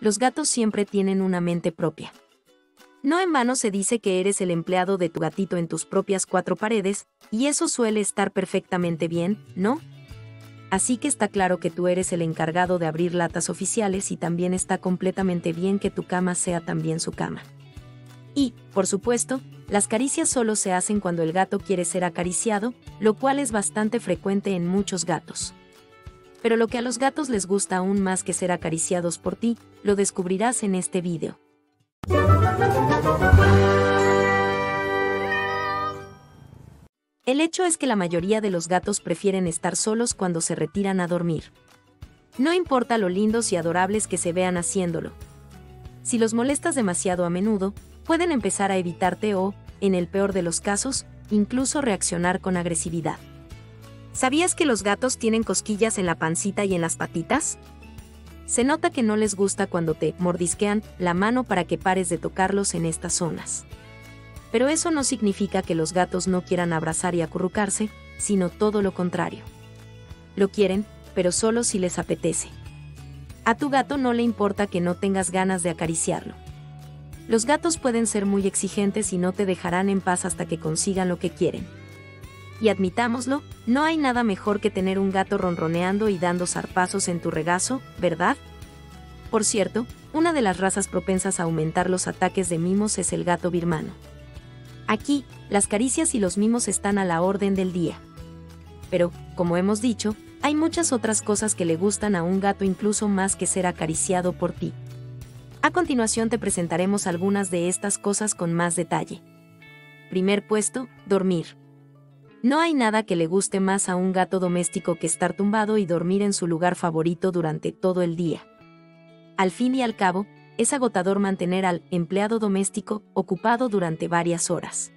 Los gatos siempre tienen una mente propia. No en vano se dice que eres el empleado de tu gatito en tus propias cuatro paredes, y eso suele estar perfectamente bien, ¿no? Así que está claro que tú eres el encargado de abrir latas oficiales y también está completamente bien que tu cama sea también su cama. Y, por supuesto, las caricias solo se hacen cuando el gato quiere ser acariciado, lo cual es bastante frecuente en muchos gatos. Pero lo que a los gatos les gusta aún más que ser acariciados por ti, lo descubrirás en este video. El hecho es que la mayoría de los gatos prefieren estar solos cuando se retiran a dormir. No importa lo lindos y adorables que se vean haciéndolo. Si los molestas demasiado a menudo, pueden empezar a evitarte o, en el peor de los casos, incluso reaccionar con agresividad. ¿Sabías que los gatos tienen cosquillas en la pancita y en las patitas? Se nota que no les gusta cuando te mordisquean la mano para que pares de tocarlos en estas zonas. Pero eso no significa que los gatos no quieran abrazar y acurrucarse, sino todo lo contrario. Lo quieren, pero solo si les apetece. A tu gato no le importa que no tengas ganas de acariciarlo. Los gatos pueden ser muy exigentes y no te dejarán en paz hasta que consigan lo que quieren. Y admitámoslo, no hay nada mejor que tener un gato ronroneando y dando zarpazos en tu regazo, ¿verdad? Por cierto, una de las razas propensas a aumentar los ataques de mimos es el gato birmano. Aquí, las caricias y los mimos están a la orden del día. Pero, como hemos dicho, hay muchas otras cosas que le gustan a un gato incluso más que ser acariciado por ti. A continuación te presentaremos algunas de estas cosas con más detalle. Primer puesto, dormir. No hay nada que le guste más a un gato doméstico que estar tumbado y dormir en su lugar favorito durante todo el día. Al fin y al cabo, es agotador mantener al empleado doméstico ocupado durante varias horas.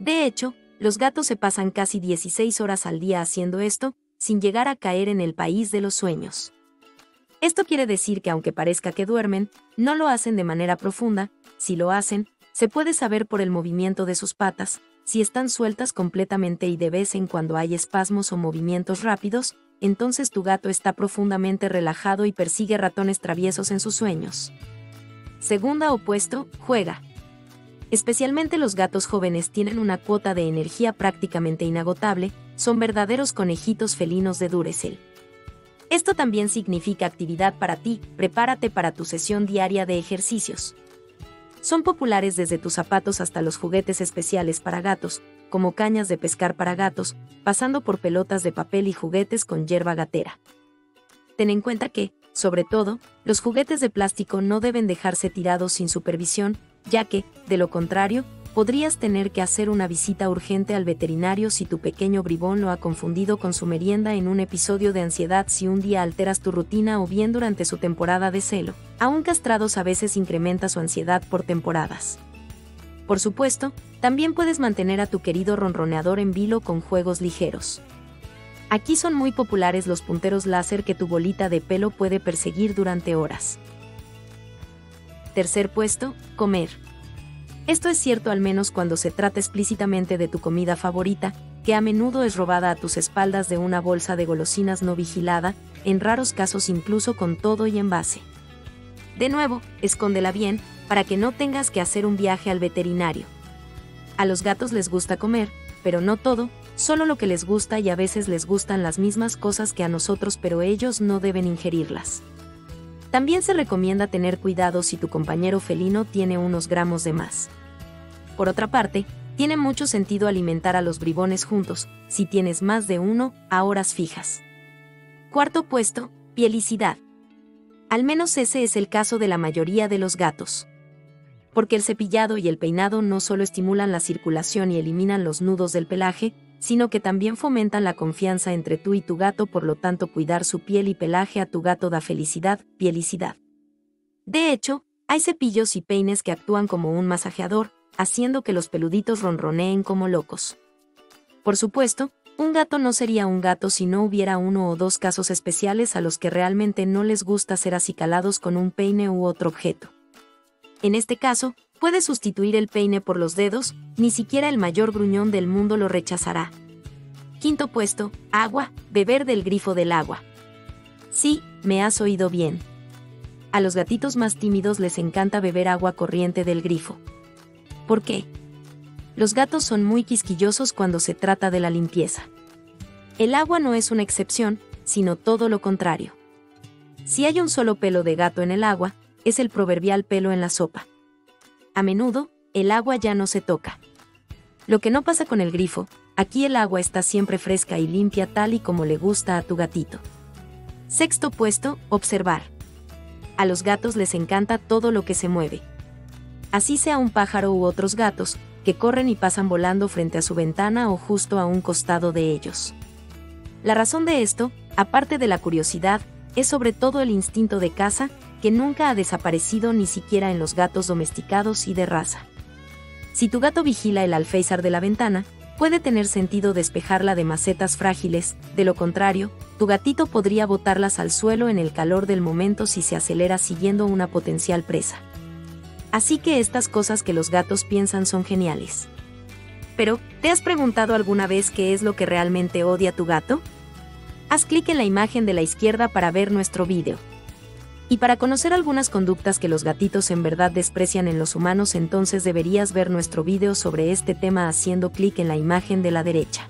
De hecho, los gatos se pasan casi 16 horas al día haciendo esto, sin llegar a caer en el país de los sueños. Esto quiere decir que aunque parezca que duermen, no lo hacen de manera profunda. Si lo hacen, se puede saber por el movimiento de sus patas, si están sueltas completamente y de vez en cuando hay espasmos o movimientos rápidos, entonces tu gato está profundamente relajado y persigue ratones traviesos en sus sueños. Segunda opuesto, juega. Especialmente los gatos jóvenes tienen una cuota de energía prácticamente inagotable, son verdaderos conejitos felinos de Duracell. Esto también significa actividad para ti, prepárate para tu sesión diaria de ejercicios. Son populares desde tus zapatos hasta los juguetes especiales para gatos, como cañas de pescar para gatos, pasando por pelotas de papel y juguetes con hierba gatera. Ten en cuenta que, sobre todo, los juguetes de plástico no deben dejarse tirados sin supervisión, ya que, de lo contrario, podrías tener que hacer una visita urgente al veterinario si tu pequeño bribón lo ha confundido con su merienda en un episodio de ansiedad, si un día alteras tu rutina o bien durante su temporada de celo. Aún castrados a veces incrementa su ansiedad por temporadas. Por supuesto, también puedes mantener a tu querido ronroneador en vilo con juegos ligeros. Aquí son muy populares los punteros láser que tu bolita de pelo puede perseguir durante horas. Tercer puesto, comer. Esto es cierto al menos cuando se trata explícitamente de tu comida favorita, que a menudo es robada a tus espaldas de una bolsa de golosinas no vigilada, en raros casos incluso con todo y envase. De nuevo, escóndela bien, para que no tengas que hacer un viaje al veterinario. A los gatos les gusta comer, pero no todo, solo lo que les gusta, y a veces les gustan las mismas cosas que a nosotros, pero ellos no deben ingerirlas. También se recomienda tener cuidado si tu compañero felino tiene unos gramos de más. Por otra parte, tiene mucho sentido alimentar a los bribones juntos, si tienes más de uno, a horas fijas. Cuarto puesto, pielicidad. Al menos ese es el caso de la mayoría de los gatos. Porque el cepillado y el peinado no solo estimulan la circulación y eliminan los nudos del pelaje, sino que también fomentan la confianza entre tú y tu gato, por lo tanto cuidar su piel y pelaje a tu gato da felicidad, pielicidad. De hecho, hay cepillos y peines que actúan como un masajeador, haciendo que los peluditos ronroneen como locos. Por supuesto, un gato no sería un gato si no hubiera uno o dos casos especiales a los que realmente no les gusta ser acicalados con un peine u otro objeto. En este caso, puedes sustituir el peine por los dedos, ni siquiera el mayor gruñón del mundo lo rechazará. Quinto puesto, agua, beber del grifo del agua. Sí, me has oído bien. A los gatitos más tímidos les encanta beber agua corriente del grifo. ¿Por qué? Los gatos son muy quisquillosos cuando se trata de la limpieza. El agua no es una excepción, sino todo lo contrario. Si hay un solo pelo de gato en el agua, es el proverbial pelo en la sopa. A menudo, el agua ya no se toca. Lo que no pasa con el grifo, aquí el agua está siempre fresca y limpia tal y como le gusta a tu gatito. Sexto puesto, observar. A los gatos les encanta todo lo que se mueve. Así sea un pájaro u otros gatos, que corren y pasan volando frente a su ventana o justo a un costado de ellos. La razón de esto, aparte de la curiosidad, es sobre todo el instinto de caza, que nunca ha desaparecido ni siquiera en los gatos domesticados y de raza. Si tu gato vigila el alféizar de la ventana, puede tener sentido despejarla de macetas frágiles, de lo contrario, tu gatito podría botarlas al suelo en el calor del momento si se acelera siguiendo una potencial presa. Así que estas cosas que los gatos piensan son geniales. Pero, ¿te has preguntado alguna vez qué es lo que realmente odia tu gato? Haz clic en la imagen de la izquierda para ver nuestro video. Y para conocer algunas conductas que los gatitos en verdad desprecian en los humanos, entonces deberías ver nuestro video sobre este tema haciendo clic en la imagen de la derecha.